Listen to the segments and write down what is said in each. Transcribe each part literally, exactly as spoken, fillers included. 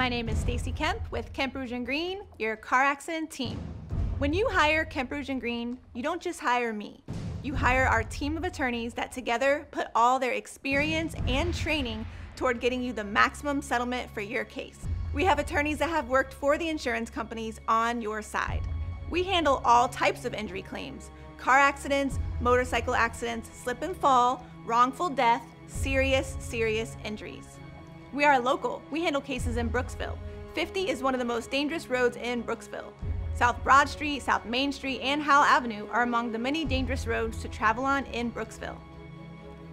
My name is Stacey Kemp with Kemp Rouge and Green, your car accident team. When you hire Kemp Rouge and Green, you don't just hire me. You hire our team of attorneys that together put all their experience and training toward getting you the maximum settlement for your case. We have attorneys that have worked for the insurance companies on your side. We handle all types of injury claims: car accidents, motorcycle accidents, slip and fall, wrongful death, serious, serious injuries. We are local. We handle cases in Brooksville. fifty is one of the most dangerous roads in Brooksville. South Broad Street, South Main Street, and Howell Avenue are among the many dangerous roads to travel on in Brooksville.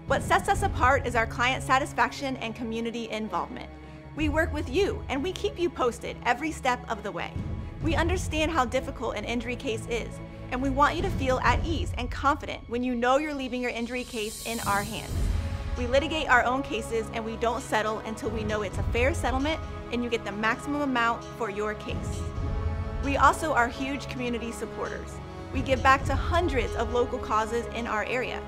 What sets us apart is our client satisfaction and community involvement. We work with you, and we keep you posted every step of the way. We understand how difficult an injury case is, and we want you to feel at ease and confident when you know you're leaving your injury case in our hands. We litigate our own cases, and we don't settle until we know it's a fair settlement and you get the maximum amount for your case. We also are huge community supporters. We give back to hundreds of local causes in our area.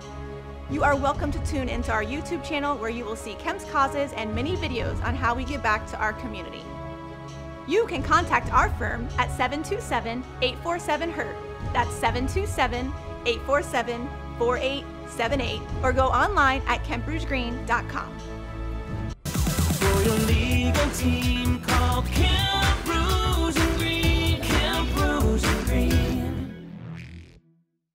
You are welcome to tune into our YouTube channel, where you will see Kemp's causes and many videos on how we give back to our community. You can contact our firm at seven two seven, eight four seven, H U R T. That's seven two seven, eight four seven, four eight seven eight, or go online at kemp rouge green dot com.